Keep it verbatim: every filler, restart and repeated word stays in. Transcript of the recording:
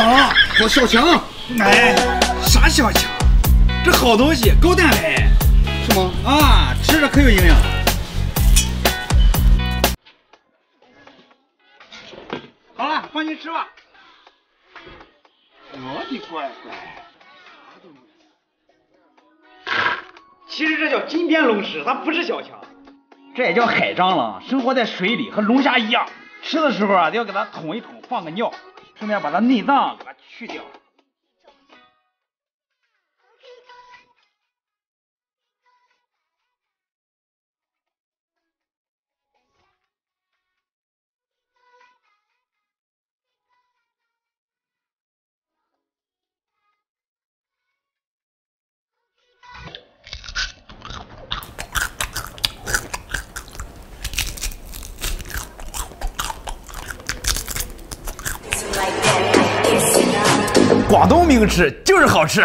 咋了？我小强。哎，啥小强？这好东西，高蛋白。是吗？啊，吃着可有营养了。 好了，放心吃吧。我的乖乖，啥都没吃。其实这叫金边龙虱，它不是小强，这也叫海蟑螂，生活在水里，和龙虾一样。吃的时候啊，得要给它捅一捅，放个尿，顺便把它内脏给它去掉。广东名吃就是好吃。